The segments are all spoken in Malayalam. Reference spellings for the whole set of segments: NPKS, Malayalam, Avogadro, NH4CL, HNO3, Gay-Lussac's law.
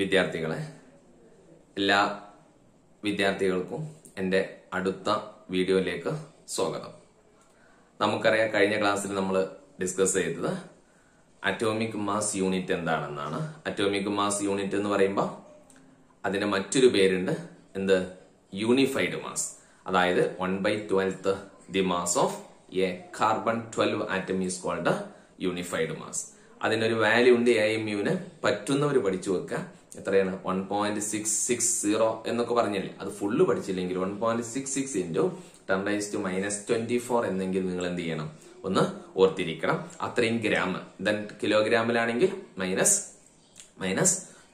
വിദ്യാർത്ഥികളെ, എല്ലാ വിദ്യാർത്ഥികൾക്കും എൻ്റെ അടുത്ത വീഡിയോയിലേക്ക് സ്വാഗതം. നമുക്കറിയാം, കഴിഞ്ഞ ക്ലാസ്സിൽ നമ്മൾ ഡിസ്കസ് ചെയ്തത് അറ്റോമിക് മാസ് യൂണിറ്റ് എന്താണെന്നാണ്. അറ്റോമിക് മാസ് യൂണിറ്റ് എന്ന് പറയുമ്പോൾ അതിൻ്റെ മറ്റൊരു പേരുണ്ട്, എന്ത്? Unified mass. അതായത് 1/12 the mass of a carbon 12 atom is called unified mass. അതിനൊരു വാല്യൂ ഉണ്ട്. IMUന് പറ്റുന്നവർ പഠിച്ചു വെക്കുക. എത്രയാണ്? 1.660 എന്നൊക്കെ പറഞ്ഞില്ലേ? അത് ഫുള്ള് പഠിച്ചില്ലെങ്കിൽ 1.66 ഇൻറ്റു 10⁻⁻²⁻24 എന്നെങ്കിൽ നിങ്ങൾ എന്ത് ചെയ്യണം? ഒന്ന് ഓർത്തിരിക്കണം. അത്രയും ഗ്രാം. ദെൻ കിലോഗ്രാമിലാണെങ്കിൽ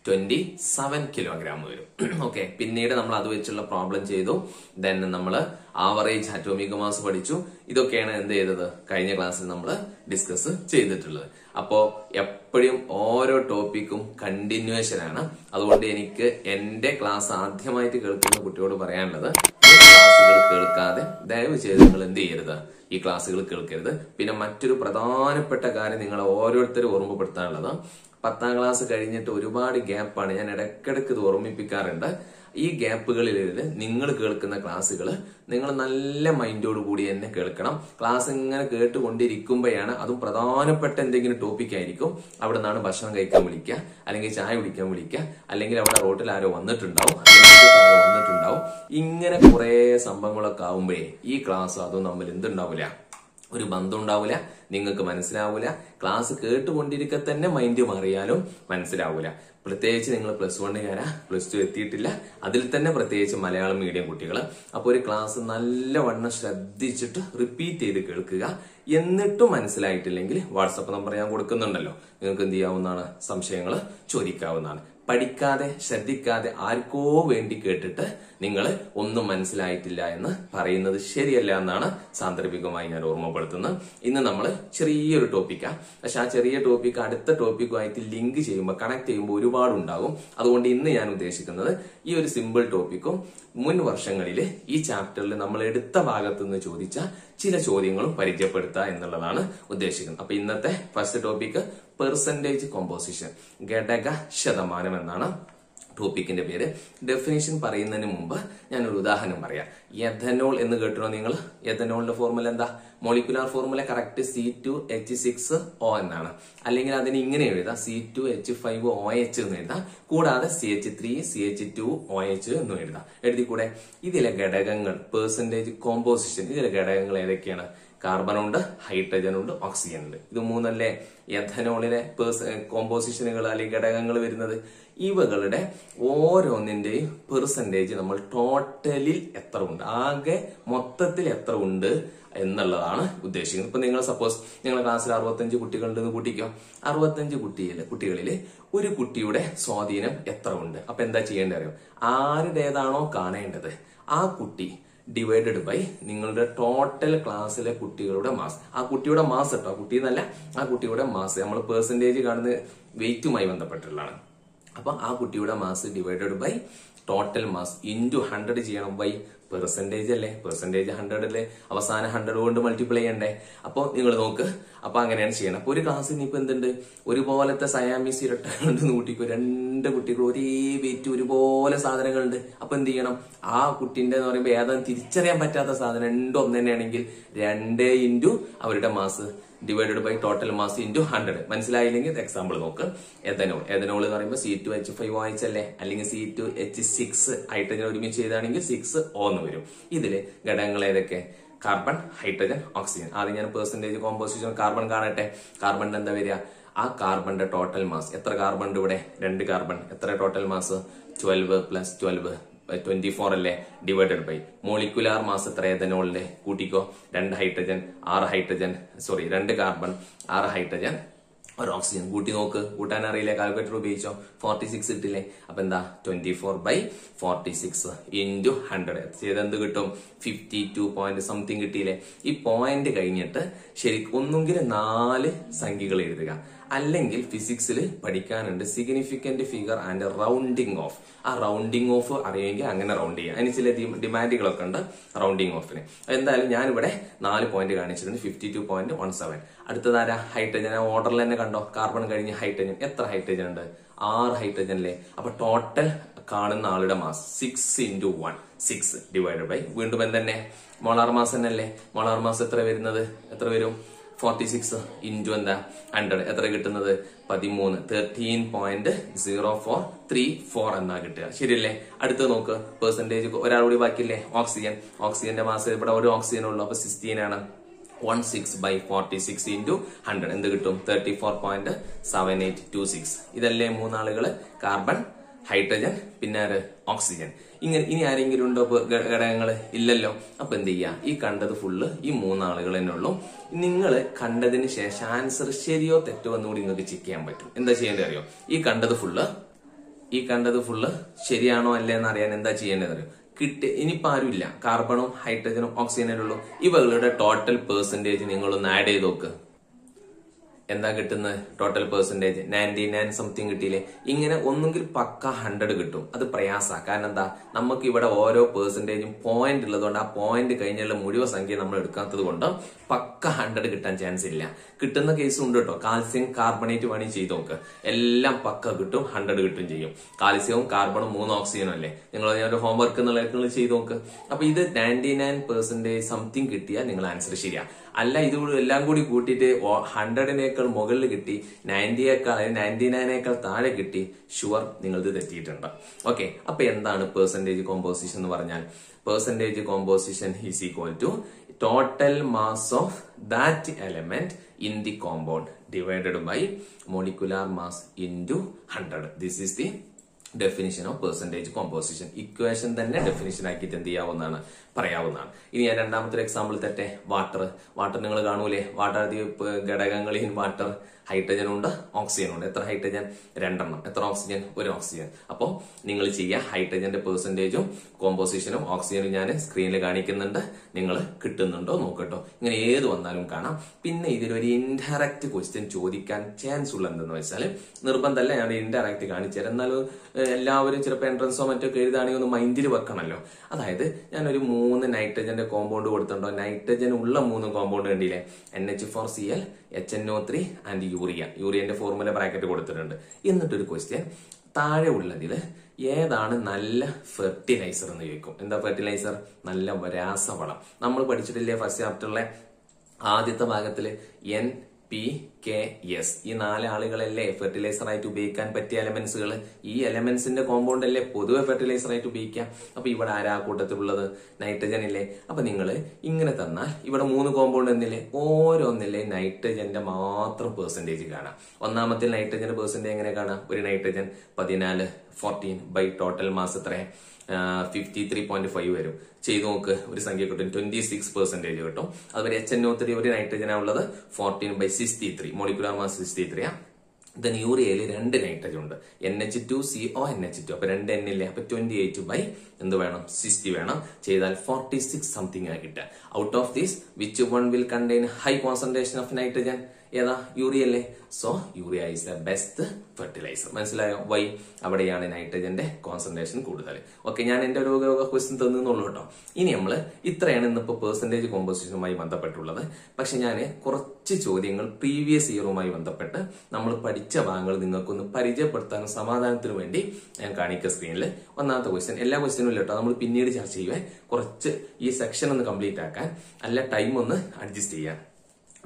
-27 കിലോഗ്രാം വരും. ഓക്കെ, പിന്നീട് നമ്മൾ അത് വെച്ചുള്ള പ്രോബ്ലം ചെയ്തു. ദെൻ നമ്മൾ ആവറേജ് അറ്റോമിക് മാസ് പഠിച്ചു. ഇതൊക്കെയാണ് എന്ത് ചെയ്തത് കഴിഞ്ഞ ക്ലാസ്സിൽ നമ്മൾ ഡിസ്കസ് ചെയ്തിട്ടുള്ളത്. അപ്പോ എപ്പോഴും ഓരോ ടോപ്പിക്കും കണ്ടിന്യൂവേഷൻ ആണ്. അതുകൊണ്ട് എനിക്ക് എന്റെ ക്ലാസ് ആദ്യമായിട്ട് കേൾക്കുന്ന കുട്ടിയോട് പറയാനുള്ളത്, ഈ ക്ലാസ്സുകൾ കേൾക്കാതെ ദയവ് ചെയ്ത് നിങ്ങൾ എന്ത് ചെയ്യരുത്, ഈ ക്ലാസ്സുകൾ കേൾക്കരുത്. പിന്നെ മറ്റൊരു പ്രധാനപ്പെട്ട കാര്യം നിങ്ങളെ ഓരോരുത്തരും ഓർമ്മപ്പെടുത്താനുള്ളത്, 10ാം ക്ലാസ് കഴിഞ്ഞിട്ട് ഒരുപാട് ഗ്യാപ്പാണ്. ഞാൻ ഇടയ്ക്കിടയ്ക്ക് ഇത് ഓർമ്മിപ്പിക്കാറുണ്ട്. ഈ ഗ്യാപ്പുകളിൽ നിങ്ങൾ കേൾക്കുന്ന ക്ലാസ്സുകൾ നിങ്ങൾ നല്ല മൈൻഡോട് കൂടി തന്നെ കേൾക്കണം. ക്ലാസ് ഇങ്ങനെ കേട്ടുകൊണ്ടിരിക്കുമ്പോഴാണ്, അതും പ്രധാനപ്പെട്ട എന്തെങ്കിലും ടോപ്പിക് ആയിരിക്കും. അവിടെ നിന്നാണ് ഭക്ഷണം കഴിക്കാൻ വിളിക്കുക, അല്ലെങ്കിൽ ചായ കുടിക്കാൻ വിളിക്കുക, അല്ലെങ്കിൽ അവിടെ റോട്ടിൽ ആരോ വന്നിട്ടുണ്ടാവും. ഇങ്ങനെ കുറെ സംഭവങ്ങളൊക്കെ ആവുമ്പോഴേ ഈ ക്ലാസ് അതും തമ്മിൽ എന്തുണ്ടാവില്ല, ഒരു ബന്ധം ഉണ്ടാവില്ല. നിങ്ങൾക്ക് മനസ്സിലാവൂല. ക്ലാസ് കേട്ടുകൊണ്ടിരിക്കെ തന്നെ മൈൻഡ് മാറിയാലും മനസ്സിലാവൂല. പ്രത്യേകിച്ച് നിങ്ങൾ പ്ലസ് 1കാരാ, പ്ലസ് 2 എത്തിയിട്ടില്ല, അതിൽ തന്നെ പ്രത്യേകിച്ച് മലയാളം മീഡിയം കുട്ടികൾ. അപ്പോൾ ഒരു ക്ലാസ് നല്ലവണ്ണം ശ്രദ്ധിച്ചിട്ട് റിപ്പീറ്റ് ചെയ്ത് കേൾക്കുക. എന്നിട്ടും മനസ്സിലായിട്ടില്ലെങ്കിൽ വാട്സപ്പ് നമ്പർ ഞാൻ കൊടുക്കുന്നുണ്ടല്ലോ, നിങ്ങൾക്ക് എന്ത് ചെയ്യാവുന്നതാണ്, സംശയങ്ങൾ ചോദിക്കാവുന്നതാണ്. പഠിക്കാതെ ശ്രദ്ധിക്കാതെ ആർക്കോ വേണ്ടി കേട്ടിട്ട് നിങ്ങൾ ഒന്നും മനസ്സിലായിട്ടില്ല എന്ന് പറയുന്നത് ശരിയല്ല എന്നാണ് സാന്ദർഭികമായി ഞാൻ ഓർമ്മപ്പെടുത്തുന്നത്. ഇന്ന് നമ്മൾ ചെറിയൊരു ടോപ്പിക്കാണ്, പക്ഷെ ആ ചെറിയ ടോപ്പിക്ക് അടുത്ത ടോപ്പിക്കുമായിട്ട് ലിങ്ക് ചെയ്യുമ്പോൾ, കണക്ട് ചെയ്യുമ്പോൾ ഒരുപാടുണ്ടാകും. അതുകൊണ്ട് ഇന്ന് ഞാൻ ഉദ്ദേശിക്കുന്നത് ഈ ഒരു സിമ്പിൾ ടോപ്പിക്കും മുൻ വർഷങ്ങളിൽ ഈ ചാപ്റ്ററിൽ നമ്മൾ എടുത്ത ഭാഗത്തു നിന്ന് ചോദിച്ച ചില ചോദ്യങ്ങളും പരിചയപ്പെടുത്തുക എന്നുള്ളതാണ് ഉദ്ദേശിക്കുന്നത്. അപ്പൊ ഇന്നത്തെ ഫസ്റ്റ് ടോപ്പിക്ക് പെർസെന്റേജ് കോമ്പോസിഷൻ, ഘടക ശതമാനം എന്നാണ് ടോപ്പിക്കിന്റെ പേര്. ഡെഫിനേഷൻ പറയുന്നതിന് മുമ്പ് ഞാനൊരു ഉദാഹരണം പറയാം. എഥനോൾ എന്ന് കേട്ടോ നിങ്ങൾ? എഥനോളിന്റെ ഫോർമുല എന്താ? മോളിക്കുലാർ ഫോർമുല കറക്റ്റ് C2H6O എന്നാണ്. അല്ലെങ്കിൽ അതിന് ഇങ്ങനെ എഴുതാം, C2H5OH എന്ന് എഴുതാം. കൂടാതെ CH3CH2OH എന്ന് എഴുതാം. എഴുതിക്കൂടെ? ഇതിലെ ഘടകങ്ങൾ, പെർസെന്റേജ് കോമ്പോസിഷൻ, ഇതിലെ ഘടകങ്ങൾ ഏതൊക്കെയാണ്? കാർബൺ ഉണ്ട്, ഹൈഡ്രജൻ ഉണ്ട്, ഓക്സിജൻ ഉണ്ട്. ഇത് മൂന്നല്ലേ എഥനോളിലെ കോമ്പോസിഷനുകൾ അല്ലെങ്കിൽ ഘടകങ്ങൾ വരുന്നത്? ഇവകളുടെ ഓരോന്നിന്റെയും പെർസെന്റേജ് നമ്മൾ ടോട്ടലിൽ എത്ര ഉണ്ട്, ആകെ മൊത്തത്തിൽ എത്ര ഉണ്ട് എന്നുള്ളതാണ് ഉദ്ദേശിക്കുന്നത്. ഇപ്പൊ നിങ്ങൾ സപ്പോസ് നിങ്ങളുടെ ക്ലാസ്സിൽ 65 കുട്ടികളുണ്ടെന്ന് കൂട്ടിക്കോ. 65 കുട്ടികളില് ഒരു കുട്ടിയുടെ സ്വാധീനം എത്ര ഉണ്ട്? അപ്പൊ എന്താ ചെയ്യേണ്ടത് അറിയോ? ആരുടേതാണോ കാണേണ്ടത് ആ കുട്ടി ഡിവൈഡഡ് ബൈ നിങ്ങളുടെ ടോട്ടൽ ക്ലാസ്സിലെ കുട്ടികളുടെ മാസ്. ആ കുട്ടിയുടെ മാസ് കേട്ടോ, ആ കുട്ടി എന്നല്ല, ആ കുട്ടിയുടെ മാസ്. നമ്മൾ പെർസെന്റേജ് കാണുന്ന വെയിറ്റുമായി ബന്ധപ്പെട്ടുള്ളതാണ്. അപ്പൊ ആ കുട്ടിയുടെ mass divided by total mass into 100 ചെയ്യണം. ബൈ പെർസെന്റേജ് അല്ലേ, പെർസെന്റേജ് 100 അല്ലേ, അവസാനം 100 കൊണ്ട് മൾട്ടിപ്ലൈ ചെയ്യണ്ടേ? അപ്പോൾ നിങ്ങൾ നോക്ക്, അപ്പൊ അങ്ങനെയാണ് ചെയ്യണം. അപ്പൊ ഒരു ക്ലാസ്സിൽ ഇപ്പൊ എന്തുണ്ട്? ഒരുപോലത്തെ സയാമീസ് ഇരട്ടകളുണ്ട് കൂട്ടിക്കോ. 2 കുട്ടികൾ ഒരേ വെയിറ്റ്, ഒരുപോലെ സാധനങ്ങളുണ്ട്. അപ്പൊ എന്ത് ചെയ്യണം? ആ കുട്ടിന്റെ എന്ന് പറയുമ്പോൾ ഏതാണ് തിരിച്ചറിയാൻ പറ്റാത്ത സാധനം രണ്ടും ഒന്ന് തന്നെയാണെങ്കിൽ 2 ഇൻറ്റു അവരുടെ mass divided by total mass into 100. മനസ്സിലായില്ലെങ്കിൽ എക്സാമ്പിൾ നോക്ക്. എഥനോൾ, എഥനോൾ എന്ന് പറയുമ്പോൾ C2H5OH അല്ലേ, അല്ലെങ്കിൽ C2H6 ഹൈഡ്രജൻ ഒരുമിച്ച് ചെയ്താണെങ്കിൽ 6O എന്ന് വരും. ഇതില് ഘടകങ്ങൾ ഏതൊക്കെ? Carbon, hydrogen, oxygen. ആദ്യം ഞാൻ പെർസെന്റേജ് കോമ്പോസിഷൻ കാർബൺ കാണട്ടെ. കാർബൺ എന്താ വരിക? ആ കാർബണിന്റെ ടോട്ടൽ മാസ്. എത്ര കാർബൺ ഉണ്ട് ഇവിടെ? 2 കാർബൺ. എത്ര ടോട്ടൽ മാസ്? 12 + 12 24 അല്ലേ, ഡിവൈഡഡ് ബൈ മോളിക്കുലാർ മാസ് എത്ര എഥനോളിന്റെ? കൂട്ടിക്കോ. 2 കാർബൺ 6 ഹൈഡ്രജൻ ഒരു ഓക്സിജൻ. കൂട്ടി നോക്ക്. കൂട്ടാൻ അറിയില്ലേ? കാൽക്കുലേറ്റർ ഉപയോഗിച്ചോ. 46 ഇട്ടില്ലേ? അപ്പൊ എന്താ? 24/46 ഇൻറ്റു 100 ചെയ്തെന്ത് കിട്ടും? 52 point something കിട്ടിയില്ലേ? ഈ പോയിന്റ് കഴിഞ്ഞിട്ട് ശരിക്കും ഒന്നുകിൽ 4 സംഖ്യകൾ എഴുതുക, അല്ലെങ്കിൽ ഫിസിക്സിൽ പഠിക്കാനുണ്ട് significant figure and rounding off. ആ റൗണ്ടിങ് ഓഫ് അറിയുമെങ്കിൽ അങ്ങനെ റൗണ്ട് ചെയ്യാം. അതിന് ചില ഡിമാൻഡുകളൊക്കെ ഉണ്ട് റൗണ്ടിങ് ഓഫിന്. എന്തായാലും ഞാനിവിടെ 4 പോയിന്റ് കാണിച്ചിട്ടുണ്ട്, 52.17. അടുത്തതാരാ? ഹൈഡ്രജൻ. ഓർഡറിൽ തന്നെ കണ്ടോ, കാർബൺ കഴിഞ്ഞ് ഹൈഡ്രജൻ. എത്ര ഹൈഡ്രജൻ ഉണ്ട്? R hydrogen le. Appa total kaanunna aalude mass 6 into 1. 6 divided by. Veendum endane molar mass ennalle. Molar mass ethra varunathu? Ethra varum? 46 into enda 100 ethra kittunnathu 13 13.0434 enna kittuka. Seriyille? Adutha nokku percentage oraludi baakille oxygen. Oxygen inde mass ivda oru oxygen ullu appo 16 aanu. 16 by 46 into 100 എന്ത് കിട്ടും 34.7826. ഇതല്ലേ മൂന്നാളുകള് കാർബൺ ഹൈഡ്രജൻ പിന്നെ ഓക്സിജൻ. ഇങ്ങനെ ഇനി ആരെങ്കിലും ഉണ്ടോ ഘടകങ്ങൾ? ഇല്ലല്ലോ. അപ്പൊ എന്ത് ചെയ്യാ? ഈ കണ്ടത് ഫുള്ള് ഈ മൂന്നാളുകൾ തന്നെ ഉള്ളൂ. നിങ്ങൾ കണ്ടതിന് ശേഷം ആൻസർ ശരിയോ തെറ്റോ എന്നുകൂടി നിങ്ങൾക്ക് ചെക്ക് ചെയ്യാൻ പറ്റും. എന്താ ചെയ്യേണ്ടത് അറിയോ? ഈ കണ്ടത് ഫുള്ള് ശരിയാണോ അല്ലേന്ന് അറിയാൻ എന്താ ചെയ്യേണ്ടത് അറിയോ? കിട്ടി ഇനിയിപ്പോൾ ആരുമില്ല, കാർബണും ഹൈഡ്രജനും ഓക്സിജനും ഉള്ളൂ. ഇവകളുടെ ടോട്ടൽ പെർസെന്റേജ് നിങ്ങളൊന്ന് ആഡ് ചെയ്ത് നോക്ക്. എന്താ കിട്ടുന്നത്? ടോട്ടൽ പെർസെന്റേജ് 99 സംതിങ് കിട്ടിയില്ലേ? ഇങ്ങനെ ഒന്നുകിൽ പക്ക 100 കിട്ടും. അത് പ്രയാസ. കാരണം എന്താ? നമുക്ക് ഇവിടെ ഓരോ പെർസെന്റേജും പോയിന്റ് ഉള്ളതുകൊണ്ട് ആ പോയിന്റ് കഴിഞ്ഞുള്ള മുഴുവൻ സംഖ്യ നമ്മൾ എടുക്കാത്തത് കൊണ്ട് പക്ക 100 കിട്ടാൻ ചാൻസ് ഇല്ല. കിട്ടുന്ന കേസ് ഉണ്ട് കേട്ടോ. കാൽസ്യം കാർബണേറ്റ് വേണി ചെയ്ത് നോക്ക്, എല്ലാം പക്ക കിട്ടും, 100 കിട്ടും ചെയ്യും. കാൽസ്യവും കാർബണും 3 ഓക്സിജനും അല്ലേ? നിങ്ങൾ ഒരു ഹോംവർക്ക് എന്നുള്ള നിങ്ങൾ ചെയ്ത് നോക്ക്. അപ്പൊ ഇത് 99% സംതിങ് കിട്ടിയാൽ നിങ്ങൾ ആൻസർ ശരിയാ. അല്ല ഇത് എല്ലാം കൂടി കൂട്ടിയിട്ട് 100നേക്കാൾ മുകളിൽ കിട്ടി 99നേക്കാൾ താഴെ കിട്ടി, ഷുവർ നിങ്ങളിത് തെറ്റിയിട്ടുണ്ട്. ഓക്കെ. അപ്പൊ എന്താണ് പെർസെന്റേജ് കോമ്പോസിഷൻ എന്ന് പറഞ്ഞാൽ? Percentage composition is equal to total mass of that element in the compound divided by molecular mass into 100. This is the definition of percentage composition. Equation തന്നെ ഡെഫിനിഷൻ ആക്കിയിട്ട് എന്ത് ചെയ്യാവുന്നതാണ്, പറയാവുന്നതാണ്. ഇനി ഞാൻ രണ്ടാമത്തെ എക്സാമ്പിൾ തട്ടെ. വാട്ടർ നിങ്ങൾ കാണൂലേ? വാട്ടർ ഘടകങ്ങളിൽ വാട്ടർ ഹൈഡ്രജൻ ഉണ്ട്, ഓക്സിജൻ ഉണ്ട്. എത്ര ഹൈഡ്രജൻ? 2 എത്ര ഓക്സിജൻ? 1 ഓക്സിജൻ. അപ്പോൾ നിങ്ങൾ ചെയ്യുക, ഹൈഡ്രജന്റെ പെർസെന്റേജും കോമ്പോസിഷനും ഓക്സിജനും ഞാൻ സ്ക്രീനിൽ കാണിക്കുന്നുണ്ട്. നിങ്ങൾ കിട്ടുന്നുണ്ടോ നോക്കട്ടോ. ഇങ്ങനെ ഏത് വന്നാലും കാണാം. പിന്നെ ഇതിലൊരു ഇൻഡയറക്റ്റ് ക്വസ്റ്റ്യൻ ചോദിക്കാൻ ചാൻസ് ഉള്ള എന്തെന്ന് വെച്ചാൽ, നിർബന്ധമല്ല, ഞാൻ ഇൻഡയറക്റ്റ് കാണിച്ചു തരാം. എന്നാലും എല്ലാവരും ചിലപ്പോൾ എൻട്രൻസോ മറ്റോ എഴുതാണെങ്കിൽ ഒന്ന് മൈൻഡിൽ വെക്കണമല്ലോ. അതായത് ഞാനൊരു 3 നൈട്രജന്റെ കോമ്പൗണ്ട് കൊടുത്തിട്ടുണ്ടോ? നൈട്രജൻ ഉള്ള 3 കോമ്പൗണ്ട് കണ്ടില്ലേ? NH4CL, HNO3 ആൻഡ് യൂറിയ. യൂറിയന്റെ ഫോർമുല ബ്രാക്കറ്റ് കൊടുത്തിട്ടുണ്ട്. എന്നിട്ടൊരു ക്വസ്റ്റ്യൻ, താഴെ ഉള്ളതിൽ ഏതാണ് നല്ല ഫെർട്ടിലൈസർ എന്ന് ചോദിക്കും. എന്താ ഫെർട്ടിലൈസർ? നല്ല രാസവളം. നമ്മൾ പഠിച്ചിട്ടില്ലേ ഫസ്റ്റ് ചാപ്റ്ററിലെ ആദ്യത്തെ ഭാഗത്തിൽ NPKS ഈ 4 ആളുകളല്ലേ ഫെർട്ടിലൈസർ ആയിട്ട് ഉപയോഗിക്കാൻ പറ്റിയ എലമെന്റ്സുകൾ? ഈ എലമെന്റ്സിന്റെ കോമ്പൗണ്ട് അല്ലേ പൊതുവെ ഫെർട്ടിലൈസർ ആയിട്ട് ഉപയോഗിക്കാം. അപ്പൊ ഇവിടെ ആരാ കൂട്ടത്തിലുള്ളത്? നൈട്രജൻ ഇല്ലേ? അപ്പൊ നിങ്ങൾ ഇങ്ങനെ തന്നാൽ ഇവിടെ 3 കോമ്പൗണ്ട് എന്നില്ലേ, ഓരോന്നില്ലേ നൈട്രജന്റെ മാത്രം പെർസെന്റേജ് കാണാം. ഒന്നാമത്തെ നൈട്രജന്റെ പെർസെന്റേജ് എങ്ങനെ കാണാം? ഒരു നൈട്രജൻ 14 ബൈ ടോട്ടൽ മാസ് എത്ര? 53.5 വരും. ചെയ്ത് നോക്ക്, ഒരു സംഖ്യ കിട്ടും, 26% കിട്ടും. അതുപോലെ HNO3 ഒരു നൈട്രജനാ ഉള്ളത്, 14/63 മോളിക്കുലാർ മാസ് 63. ദെൻ യൂറിയയിൽ 2 നൈട്രജൻ ഉണ്ട്, NH2CO NH2. അപ്പൊ 2 N ഇല്ലേ? അപ്പൊ 28 ബൈ എന്ത് വേണം? 60 വേണം. ചെയ്താൽ 46 സംതിങ് ആണ് കിട്ടുക. Out of this which one will contain high concentration of nitrogen? ഏതാ? യൂറിയ അല്ലേ? So urea is the best fertiliser. മനസ്സിലായോ? വൈ അവിടെയാണ് നൈട്രജന്റെ കോൺസെൻട്രേഷൻ കൂടുതൽ. ഓക്കെ, ഞാൻ എന്റെ ഒരു ക്വസ്റ്റ്യൻ തന്നുള്ളൂ കേട്ടോ. ഇനി നമ്മൾ ഇത്രയാണ് ഇന്നിപ്പോൾ പെർസെന്റേജ് കോമ്പോസിഷനുമായി ബന്ധപ്പെട്ടുള്ളത്. പക്ഷെ ഞാൻ കുറച്ച് ചോദ്യങ്ങൾ പ്രീവിയസ് ഇയറുമായി ബന്ധപ്പെട്ട് നമ്മൾ പഠിച്ച ഭാഗങ്ങൾ നിങ്ങൾക്കൊന്ന് പരിചയപ്പെടുത്താനും സമാധാനത്തിനു വേണ്ടി ഞാൻ കാണിക്കുക സ്ക്രീനിൽ. ഒന്നാമത്തെ ക്വസ്റ്റ്യൻ, എല്ലാ ക്വസ്റ്റ്യനും ഇല്ല കേട്ടോ, നമ്മൾ പിന്നീട് ചർച്ച ചെയ്യുവേ. കുറച്ച് ഈ സെക്ഷൻ ഒന്ന് കംപ്ലീറ്റ് ആക്കാൻ, അല്ല ടൈം ഒന്ന് അഡ്ജസ്റ്റ് ചെയ്യാൻ.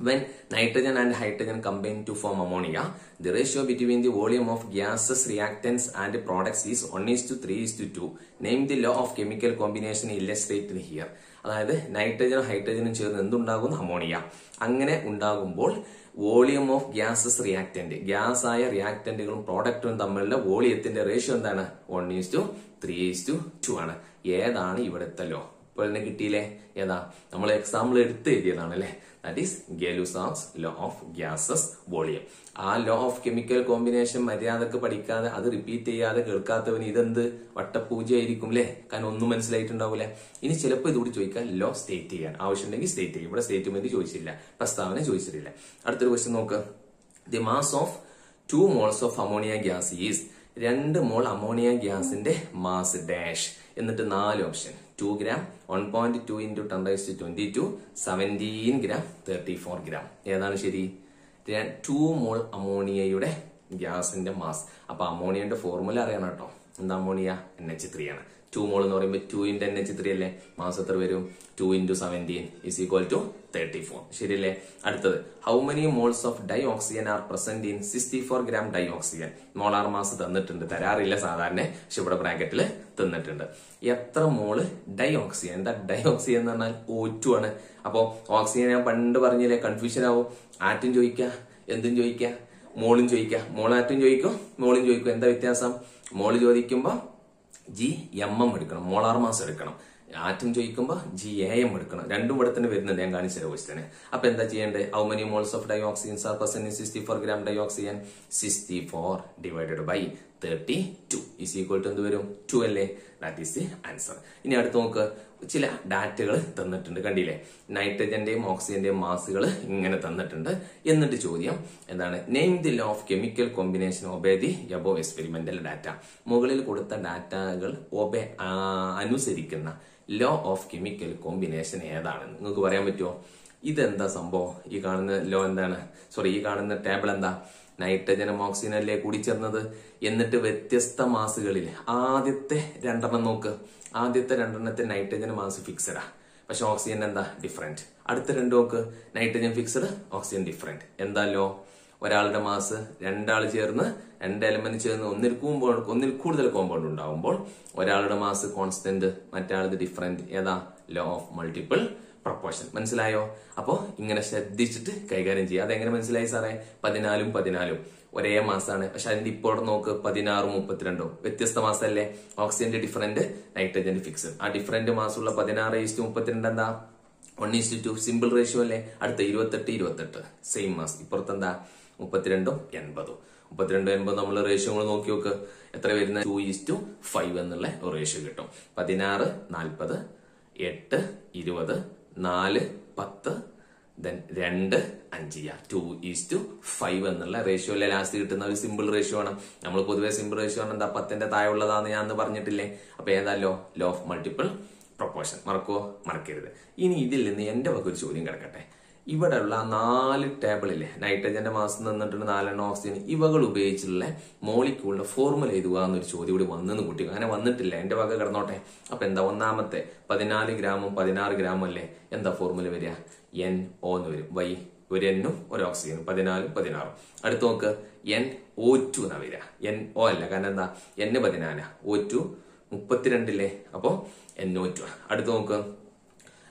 When nitrogen and hydrogen combine to form ammonia, the ratio between the volume of gases, reactants and products is 1:3:2. Name the law of chemical combination illustrated here. അതായത് നൈട്രജനും ഹൈഡ്രജനും ചേർന്ന് എന്തുണ്ടാകും? അമോണിയ. അങ്ങനെ ഉണ്ടാകുമ്പോൾ volume of gases reactant, gas ആയ റിയാക്ടന്റുകളും പ്രോഡക്റ്റും തമ്മിലുള്ള വോളിയത്തിന്റെ റേഷ്യോ എന്താണ്? 1:3:2 ആണ്. ഏതാണ് ഇവിടുത്തെ ലോ? ഇപ്പോൾ തന്നെ കിട്ടിയില്ലേ? ഏതാ? നമ്മൾ എക്സാമ്പിൾ എടുത്ത് എഴുതിയതാണ് അല്ലേ? That is Gay-Lussac's law of gases volume. ആ ലോ ഓഫ് കെമിക്കൽ കോമ്പിനേഷൻ മര്യാദക്ക് പഠിക്കാതെ, അത് റിപ്പീറ്റ് ചെയ്യാതെ കേൾക്കാത്തവന് ഇതെന്ത് വട്ടപൂജയായിരിക്കും അല്ലേ? കാരണം ഒന്നും മനസ്സിലായിട്ടുണ്ടാവൂല. ഇനി ചിലപ്പോൾ ഇതുകൂടി ചോദിക്കാം, ലോ സ്റ്റേറ്റ് ചെയ്യാൻ ആവശ്യമുണ്ടെങ്കിൽ സ്റ്റേറ്റ് ചെയ്യും. ഇവിടെ സ്റ്റേറ്റ്മെന്റ് ചോദിച്ചില്ല, പ്രസ്താവന ചോദിച്ചിട്ടില്ല. അടുത്തൊരു ക്വസ്റ്റ്യൻ നോക്ക്. The mass of 2 moles of ammonia gas is 2 mole ammonia ഗ്യാസിന്റെ മാസ് ഡാഷ്. എന്നിട്ട് 4 option: 2 gram, 1.2 into 10 to 22, 17 gram, 34 gram. ഏതാണ് ശരി? 2 മോൾ അമോണിയയുടെ gas in the mass. Appa ammonia in the formula arayana ട്ടോ. And ammonia NH3 ആണ്. 2 mole എന്ന് പറയുമ്പോൾ 2 into NH3 അല്ലേ? മാസ് എത്ര വരും? 2 into 17 is equal to 34. ശരിയല്ലേ? അടുത്തത് how many moles of dioxygen are present in 64 gram dioxygen? Molar mass തന്നിട്ടുണ്ട്. തരാറില്ല സാധാരണ. പക്ഷെ ഇവിടെ ബ്രാക്കറ്റിൽ തന്നിട്ടുണ്ട്. എത്ര മോള് ഡയോക്സിജൻ? എന്താ ഡയോക്സിജൻ എന്ന് പറഞ്ഞാൽ O2 ആണ്. അപ്പോൾ ഓക്സിജൻ ഞാൻ പണ്ട് പറഞ്ഞില്ലേ കൺഫ്യൂഷൻ ആവും. ആറ്റും ചോദിക്കുക, എന്തും ചോദിക്കുക, മോളും ചോദിക്കുക. മോളാറ്റും ചോദിക്കും, മോളും ചോദിക്കും. എന്താ വ്യത്യാസം? മോള് ചോദിക്കുമ്പോൾ ജി എം എം എടുക്കണം, മോളാർ മാസ് എടുക്കണം. ആറ്റം ചോദിക്കുമ്പോൾ ജി എ എം എടുക്കണം. രണ്ടും ഇവിടെ തന്നെ വരുന്നുണ്ട്, ഞാൻ കാണിച്ചു തരാം ക്വസ്റ്റ്യന്. അപ്പൊ എന്താ ചെയ്യേണ്ടത്? How many moles of dioxygens are present in 64 gram dioxygen? 64 divided by 32 is equal to എന്ത് വരും? 2 അല്ലേ? That is the answer. ഇനി അടുത്ത് നോക്ക്, ചില ഡാറ്റകൾ തന്നിട്ടുണ്ട്. കണ്ടില്ലേ, നൈട്രജന്റെയും ഓക്സിജന്റെയും മാസുകൾ ഇങ്ങനെ തന്നിട്ടുണ്ട്. എന്നിട്ട് ചോദ്യം എന്താണ്? Name the law of chemical combination obey the above experimental data. മുകളിൽ കൊടുത്ത ഡാറ്റകൾ ഒബേ അനുസരിക്കുന്ന ലോ ഓഫ് കെമിക്കൽ കോമ്പിനേഷൻ ഏതാണെന്ന് നിങ്ങൾക്ക് പറയാൻ പറ്റുമോ? ഇതെന്താ സംഭവം? ഈ കാണുന്ന ലോ എന്താണ്? സോറി, ഈ കാണുന്ന ടേബിൾ എന്താ? നൈട്രജനും ഓക്സിജനും അല്ലേ കൂടി ചേർന്നത്. എന്നിട്ട് വ്യത്യസ്ത മാസുകളിൽ ആദ്യത്തെ രണ്ടെണ്ണം നോക്ക്. ആദ്യത്തെ രണ്ടെണ്ണത്തിൽ നൈട്രജൻ മാസ് ഫിക്സഡാ, പക്ഷെ ഓക്സിജൻ എന്താ? ഡിഫറെന്റ്. അടുത്ത രണ്ട് നോക്ക്, നൈട്രജൻ ഫിക്സഡ്, ഓക്സിജൻ ഡിഫറെന്റ്. എന്താ ലോ? ഒരാളുടെ മാസ് രണ്ടാൾ ചേർന്ന്, രണ്ട് എലമെന്റ് ചേർന്ന് ഒന്നിൽ കൂടുതൽ കോമ്പൗണ്ട് ഉണ്ടാവുമ്പോൾ ഒരാളുടെ മാസ് കോൺസ്റ്റന്റ്, മറ്റാളത് ഡിഫറെന്റ്. ഏതാ? Law of multiple proportion. മനസ്സിലായോ? അപ്പോ ഇങ്ങനെ ശ്രദ്ധിച്ചിട്ട് കൈകാര്യം ചെയ്യുക. അതെങ്ങനെ മനസ്സിലായി സാറേ? 14 ഉം 14 ഒരേ മാസാണ്, പക്ഷെ അതിന്റെ ഇപ്പോൾ നോക്ക് 16 ഉം 32 വ്യത്യസ്ത മാസല്ലേ. ഓക്സിജന്റെ ഡിഫറന്റ്, നൈട്രജന്റെ ഫിക്സ്. ആ ഡിഫറന്റ് മാസമുള്ള 16:32 എന്താ? 1:2 സിമ്പിൾ റേഷ്യോ അല്ലേ. അടുത്ത 28 സെയിം മാസ്. ഇപ്പുറത്ത് എന്താ? 32 80 നമ്മൾ റേഷ്യോകൾ നോക്കി നോക്ക്. എത്ര വരുന്ന 2:5 എന്നുള്ള ഒരു റേഷ്യോ കിട്ടും. 16 40 8 20 4 10 ദെൻ 2 5 2:5 എന്നുള്ള റേഷ്യോ അല്ലെ ലാസ്റ്റ് കിട്ടുന്ന ഒരു സിമ്പിൾ റേഷ്യോ ആണ്. നമ്മൾ പൊതുവെ സിമ്പിൾ റേഷ്യോ ആണ് എന്താ 10ന്റെ താഴെ ഉള്ളതാന്ന് ഞാൻ പറഞ്ഞിട്ടില്ലേ. അപ്പൊ ഏതാ law? Law of multiple proportion. മറക്കുവോ? മറക്കരുത്. ഇനി ഇതിൽ നിന്ന് എന്റെ വക ഒരു ചോദ്യം കിടക്കട്ടെ. ഇവിടെ ഉള്ള 4 ടേബിളിലെ നൈട്രജന്റെ മാസം തന്നിട്ടുണ്ട്, 4 ഓക്സിജൻ. ഇവകൾ ഉപയോഗിച്ചിട്ടുള്ള മോളിക്യൂളിന്റെ ഫോർമുല എഴുതുക എന്നൊരു ചോദ്യം കൂടി വന്നെന്ന് കൂട്ടിക്കും. അങ്ങനെ വന്നിട്ടില്ല, എന്റെ വക കിടന്നോട്ടെ. അപ്പൊ എന്താ? ഒന്നാമത്തെ 14 ഗ്രാമും 16 ഗ്രാമും അല്ലേ, എന്താ ഫോർമുല വരിക? NO എന്ന് വരും. വൈ ഒരു എന്നും ഒരു ഓക്സിജനും, 14 16. അടുത്ത് നോക്ക്, NO2 എന്നാ വരിക. NO അല്ല, കാരണം എന്താ? N 14, O2 32 അപ്പോ NO2. അടുത്ത് നോക്ക്,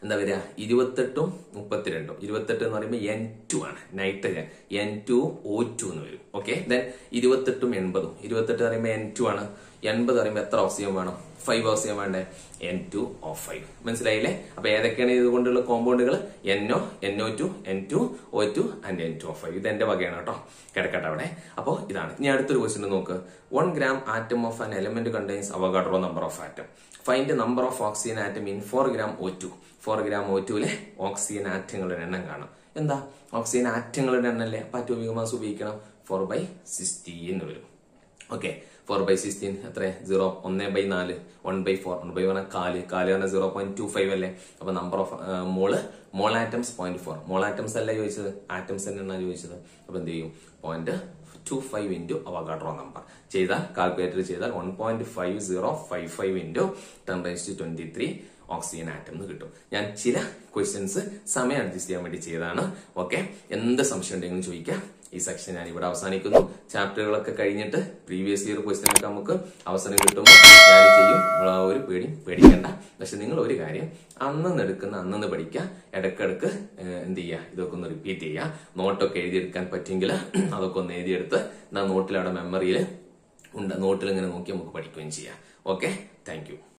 എന്താ വരിക? 28 ഉം 32 28 എന്ന് പറയുമ്പോൾ N2 ആണ്, നൈട്രജൻ. N2 O2 എന്ന് വരും. ഓക്കെ, ദെൻ 28 ഉം 80 28 പറയുമ്പോൾ N2 ആണ്, 80 പറയുമ്പോൾ എത്ര ഓക്സിജൻ വേണം? 5 ഓക്സിജൻ വേണ്ടേ? N2O5. മനസ്സിലായില്ലേ? അപ്പൊ ഏതൊക്കെയാണ് ഇതുകൊണ്ടുള്ള കോമ്പൗണ്ടുകൾ? NO NO2 N2O2 and N2O5. ഇത് എന്റെ വകയാണ് കേട്ടോ, കിടക്കട്ടെ അവിടെ. അപ്പോ ഇതാണ്. ഇനി അടുത്തൊരു ക്വസ്റ്റ്യൻ നോക്ക്. 1 gram atom of an element contains Avogadro number of atom. Find the number of oxygen atom in 4 gram O2. 4 gram O2-ലെ ഓക്സിജൻ ആറ്റങ്ങളുടെ എണ്ണം കാണാം. എന്താ? ഓക്സിജൻ ആറ്റങ്ങളുടെ എണ്ണം അല്ലേ, അറ്റോമിക് മാസ് ഉപയോഗിക്കണം. 4/16 വരും. ഓക്കെ, 4/16 എത്ര? 0 1/4 1/4 1/1 കാല് പറഞ്ഞാൽ 0.25 അല്ലേ. അപ്പൊ number of mole atoms 0.4. Mole atoms അല്ല ചോദിച്ചത്, ആറ്റംസ് തന്നെയാണ് ചോദിച്ചത്. അപ്പൊ എന്ത് ചെയ്യും? 0.25 ഇൻറ്റു അവഗാഡ്രോ നമ്പർ ചെയ്താൽ, കാൽക്കുലേറ്റർ ചെയ്താൽ 1.5055 ഇൻറ്റു 10⁻²³ ഓക്സിജൻ ആറ്റം എന്ന് കിട്ടും. ഞാൻ ചില ക്വസ്റ്റ്യൻസ് സമയം അഡ്ജസ്റ്റ് ചെയ്യാൻ വേണ്ടി ചെയ്തതാണ്. ഓക്കെ, എന്ത് സംശയം ഉണ്ടെങ്കിലും ചോദിക്കാം. ഈ സെക്ഷൻ ഞാൻ ഇവിടെ അവസാനിക്കുന്നു. ചാപ്റ്ററുകളൊക്കെ കഴിഞ്ഞിട്ട് പ്രീവിയസ് ഇയർ ക്വസ്റ്റ്യനൊക്കെ നമുക്ക് അവസരം കിട്ടുമ്പോൾ ഞാൻ ചെയ്യും. ഒരു പേടിക്കണ്ട. പക്ഷെ നിങ്ങൾ ഒരു കാര്യം, അന്നെന്ന് എടുക്കുന്ന അന്നെന്ന് പഠിക്കുക. ഇടക്കിടക്ക് എന്ത് ചെയ്യുക? ഇതൊക്കെ ഒന്ന് റിപ്പീറ്റ് ചെയ്യുക. നോട്ടൊക്കെ എഴുതിയെടുക്കാൻ പറ്റുമെങ്കിൽ അതൊക്കെ ഒന്ന് എഴുതിയെടുത്ത് നോട്ടിൽ, അവിടെ മെമ്മറിയിൽ ഉണ്ട്, നോട്ടിൽ ഇങ്ങനെ നോക്കി നമുക്ക് പഠിക്കുകയും ചെയ്യാം. Okay, thank U.